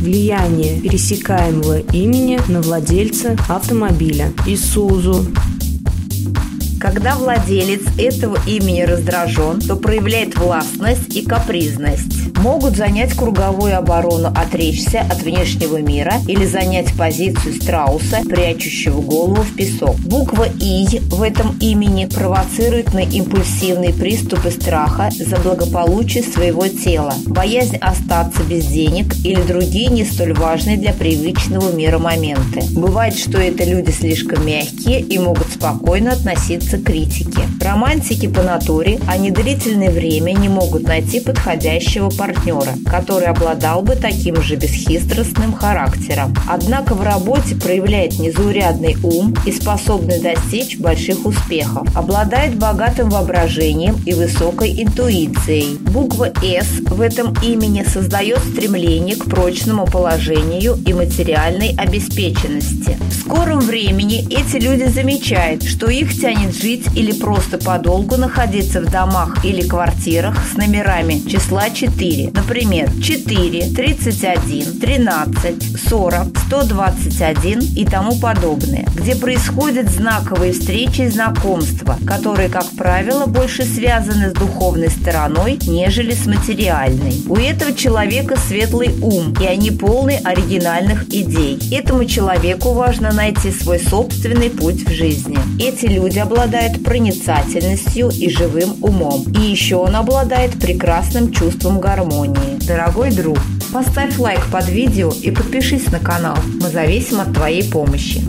влияние пересекаемого имени на владельца автомобиля Isuzu. Когда владелец этого имени раздражен, то проявляет властность и капризность. Могут занять круговую оборону, отречься от внешнего мира или занять позицию страуса, прячущего голову в песок. Буква «И» в этом имени провоцирует на импульсивные приступы страха за благополучие своего тела, боязнь остаться без денег или другие не столь важные для привычного мира моменты. Бывает, что это люди слишком мягкие и могут спокойно относиться критики. Романтики по натуре, они длительное время не могут найти подходящего партнера, который обладал бы таким же бесхитростным характером. Однако в работе проявляет незаурядный ум и способный достичь больших успехов. Обладает богатым воображением и высокой интуицией. Буква «С» в этом имени создает стремление к прочному положению и материальной обеспеченности. В скором времени эти люди замечают, что их тянет жить или просто подолгу находиться в домах или квартирах с номерами числа 4. Например, 4, 31, 13, 40, 121 и тому подобное, где происходят знаковые встречи и знакомства, которые, как правило, больше связаны с духовной стороной, нежели с материальной. У этого человека светлый ум, и они полны оригинальных идей. Этому человеку важно найти свой собственный путь в жизни. Эти люди обладают проницательностью и живым умом. И еще он обладает прекрасным чувством гармонии. Дорогой друг, поставь лайк под видео и подпишись на канал. Мы зависим от твоей помощи.